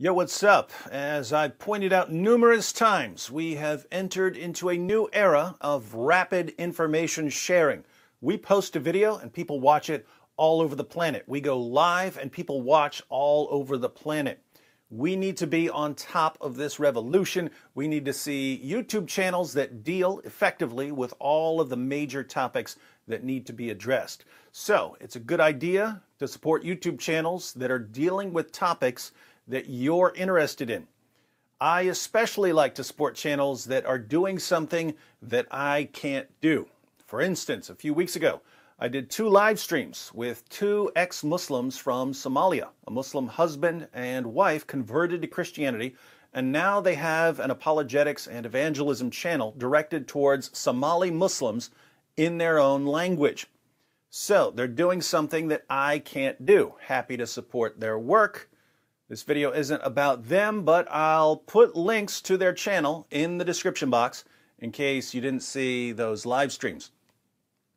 Yo, what's up? As I've pointed out numerous times, we have entered into a new era of rapid information sharing. We post a video and people watch it all over the planet. We go live and people watch all over the planet. We need to be on top of this revolution. We need to see YouTube channels that deal effectively with all of the major topics that need to be addressed. So it's a good idea to support YouTube channels that are dealing with topics that you're interested in. I especially like to support channels that are doing something that I can't do. For instance, a few weeks ago, I did two live streams with two ex-Muslims from Somalia. A Muslim husband and wife converted to Christianity, and now they have an apologetics and evangelism channel directed towards Somali Muslims in their own language. So they're doing something that I can't do. Happy to support their work. This video isn't about them, but I'll put links to their channel in the description box in case you didn't see those live streams.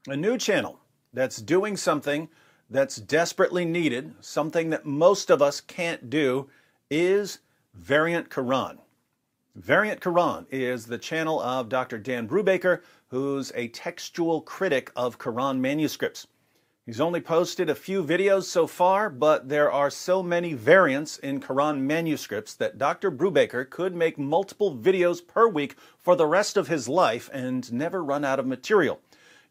A new channel that's doing something that's desperately needed, something that most of us can't do, is Variant Quran. Variant Quran is the channel of Dr. Dan Brubaker, who's a textual critic of Quran manuscripts. He's only posted a few videos so far, but there are so many variants in Quran manuscripts that Dr. Brubaker could make multiple videos per week for the rest of his life and never run out of material.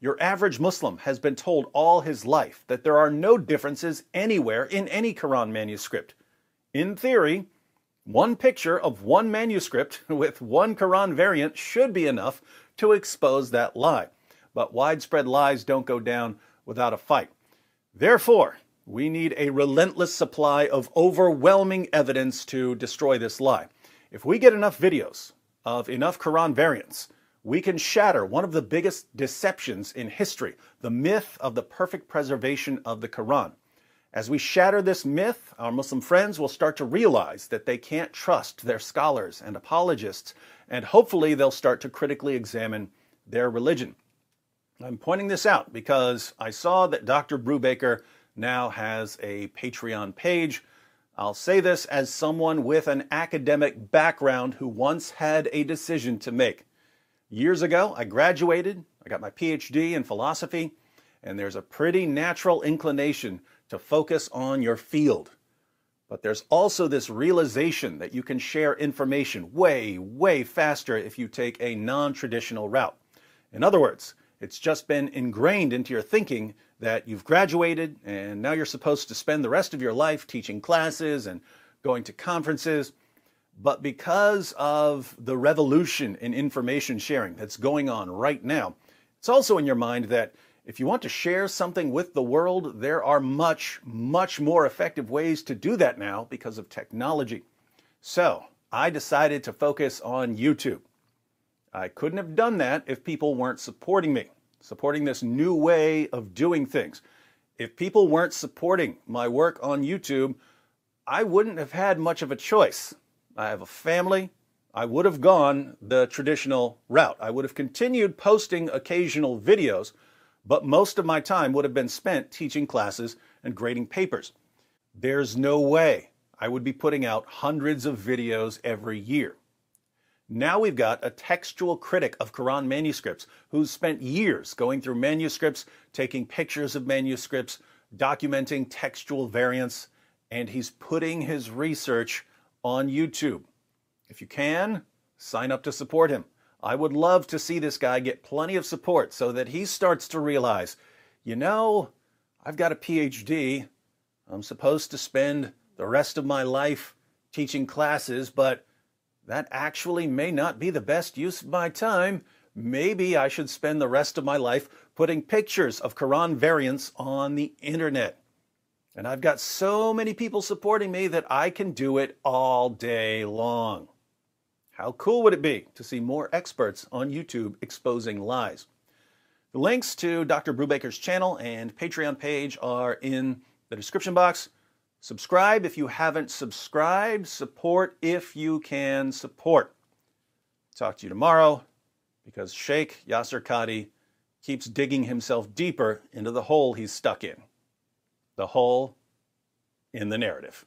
Your average Muslim has been told all his life that there are no differences anywhere in any Quran manuscript. In theory, one picture of one manuscript with one Quran variant should be enough to expose that lie. But widespread lies don't go down without a fight. Therefore, we need a relentless supply of overwhelming evidence to destroy this lie. If we get enough videos of enough Quran variants, we can shatter one of the biggest deceptions in history, the myth of the perfect preservation of the Quran. As we shatter this myth, our Muslim friends will start to realize that they can't trust their scholars and apologists, and hopefully they'll start to critically examine their religion. I'm pointing this out because I saw that Dr. Brubaker now has a Patreon page. I'll say this as someone with an academic background who once had a decision to make. Years ago, I graduated, I got my PhD in philosophy, and there's a pretty natural inclination to focus on your field. But there's also this realization that you can share information way, way faster if you take a non-traditional route. In other words, it's just been ingrained into your thinking that you've graduated and now you're supposed to spend the rest of your life teaching classes and going to conferences. But because of the revolution in information sharing that's going on right now, it's also in your mind that if you want to share something with the world, there are much, much more effective ways to do that now because of technology. So I decided to focus on YouTube. I couldn't have done that if people weren't supporting me, supporting this new way of doing things. If people weren't supporting my work on YouTube, I wouldn't have had much of a choice. I have a family. I would have gone the traditional route. I would have continued posting occasional videos, but most of my time would have been spent teaching classes and grading papers. There's no way I would be putting out hundreds of videos every year. Now we've got a textual critic of Quran manuscripts who's spent years going through manuscripts, taking pictures of manuscripts, documenting textual variants, and he's putting his research on YouTube. If you can, sign up to support him. I would love to see this guy get plenty of support so that he starts to realize, you know, I've got a PhD. I'm supposed to spend the rest of my life teaching classes, but that actually may not be the best use of my time. Maybe I should spend the rest of my life putting pictures of Quran variants on the internet. And I've got so many people supporting me that I can do it all day long. How cool would it be to see more experts on YouTube exposing lies? The links to Dr. Brubaker's channel and Patreon page are in the description box. Subscribe if you haven't subscribed. Support if you can support. Talk to you tomorrow, because Sheikh Yasser Qadhi keeps digging himself deeper into the hole he's stuck in. The hole in the narrative.